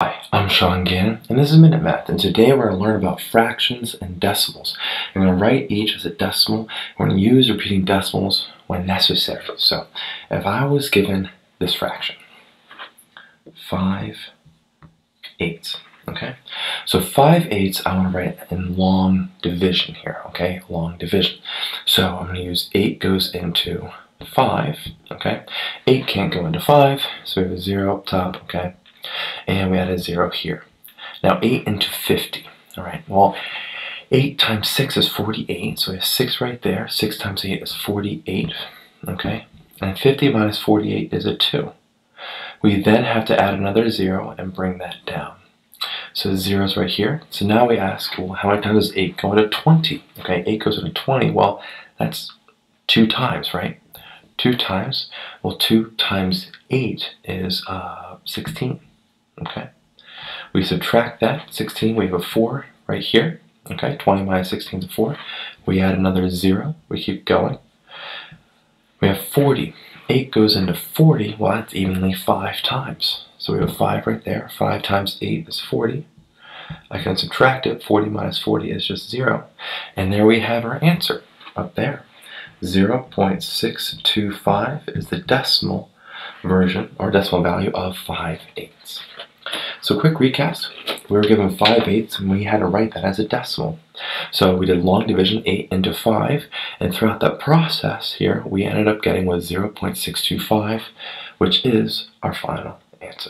Hi, I'm Sean Gannon, and this is Minute Math, and today we're going to learn about fractions and decimals. We're going to write each as a decimal. We're going to use repeating decimals when necessary. So, if I was given this fraction, 5/8, okay? So 5/8, I want to write in long division here, okay? Long division. So I'm going to use 8 goes into 5, okay? 8 can't go into 5, so we have a 0 up top, okay? And we add a 0 here. Now 8 into 50, all right? Well, 8 times 6 is 48, so we have 6 right there. 6 times 8 is 48, okay? And 50 minus 48 is a 2. We then have to add another 0 and bring that down. So 0 is right here. So now we ask, well, how many times does 8 go into 20? Okay, 8 goes into 20. Well, that's 2 times, right? 2 times. Well, 2 times 8 is 16. Okay, we subtract that 16, we have a 4 right here, okay, 20 minus 16 is a 4, we add another 0, we keep going, we have 40, 8 goes into 40, well that's evenly 5 times, so we have 5 right there, 5 times 8 is 40, I can subtract it, 40 minus 40 is just 0, and there we have our answer up there, 0.625 is the decimal version or decimal value of 5/8. So quick recaps, we were given 5/8 and we had to write that as a decimal. So we did long division 8 into 5, and throughout that process here we ended up getting with 0.625, which is our final answer.